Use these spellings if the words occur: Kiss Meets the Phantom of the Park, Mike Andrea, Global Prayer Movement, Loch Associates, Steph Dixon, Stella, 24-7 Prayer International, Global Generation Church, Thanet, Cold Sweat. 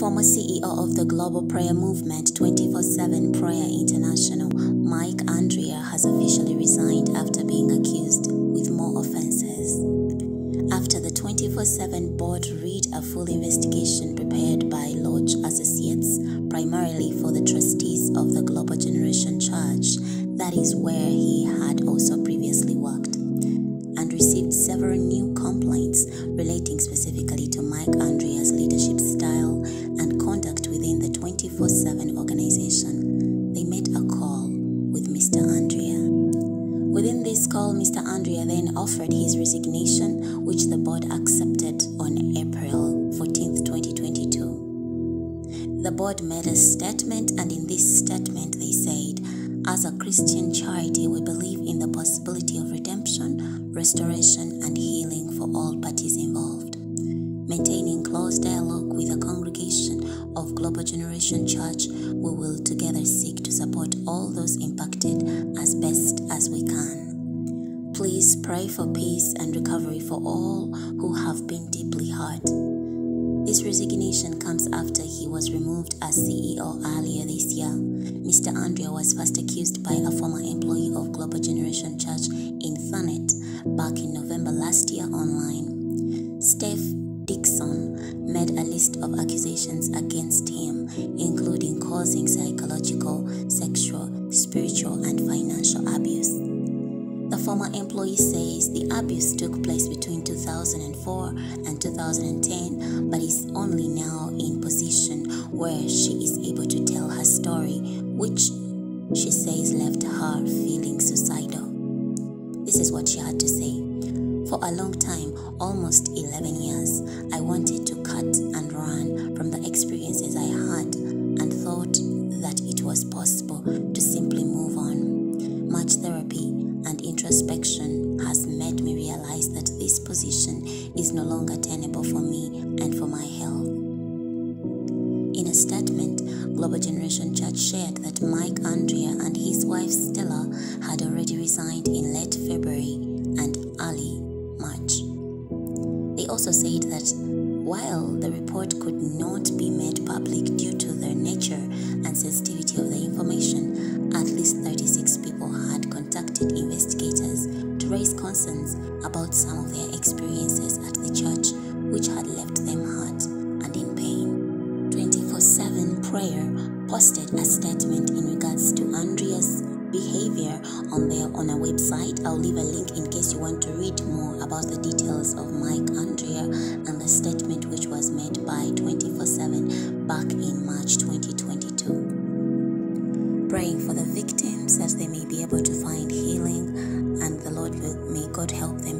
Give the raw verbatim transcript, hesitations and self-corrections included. former C E O of the Global Prayer Movement, twenty-four seven Prayer International, Mike Andrea, has officially resigned after being accused with more offenses. After the twenty-four seven board read a full investigation prepared by Loch Associates, primarily for the trustees of the Global Generation Church, that is where he had also previously worked, and received several new complaints relating specifically to Mike Andrea's leadership style and conduct within the twenty-four seven organization. They made a call with Mister Andrea. Within this call, Mister Andrea then offered his resignation, which the board accepted on April fourteenth, twenty twenty-two. The board made a statement, and in this statement they said, "As a Christian charity, we believe in the possibility of redemption, restoration, and healing for all parties involved. Maintaining close dialogue with the congregation of Global Generation Church, we will together seek to support all those impacted as best as we can. Please pray for peace and recovery for all who have been deeply hurt." This resignation comes after he was removed as C E O earlier this year. Mister Andrea was first accused by a former employee of Global Generation Church in Thanet back in November last year online. Steph Dixon made a list of accusations against him, including causing psychological, sexual, spiritual, and financial abuse. The former employee says the abuse took place between two thousand four and two thousand ten, but is only now in position where she is able to tell her story, which she says left her feeling suicidal. This is what she had to say. "For a long time, almost eleven years, I wanted to cut and run from the experiences I had and thought that it was possible to simply move on. Much therapy and introspection has made me realize that this position is no longer tenable for me and for my health." In a statement, Global Generation Church shared that Mike Andrea and his wife Stella had already resigned in late February and early March. They also said that while the report could not be made public due to the nature and sensitivity of the information, at least thirty-six people had contacted investigators to raise concerns about some of their experiences at the church, which had left them hurt and in pain. twenty-four seven Prayer posted a statement in regards to Andrea's behavior on their on a website. I'll leave a link in case you want to read more about the details of Mike Andrea and the statement which was made by twenty-four seven back in March twenty twenty-two. Praying for the victims that they may be able to find healing, and the Lord will, may God help them